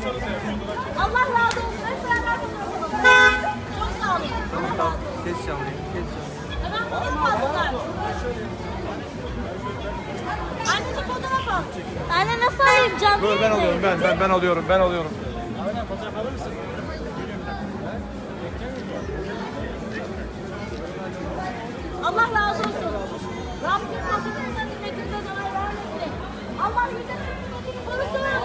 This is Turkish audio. Allah razı olsun. Hepsine razı olsun. Çok sağ olun. Allah razı olsun. Kes canlıyı. Hemen fotoğraf alın. Anneciğim fotoğraf al. Anne nasıl alayım? Canlıyı mı? Ben alıyorum. Ben alıyorum. Ben alıyorum. Aynen fotoğraf alır mısın? Allah razı olsun. Rabbim nasıl insanın hikmetine zarar vermesin. Allah yüce hikmetini korusun.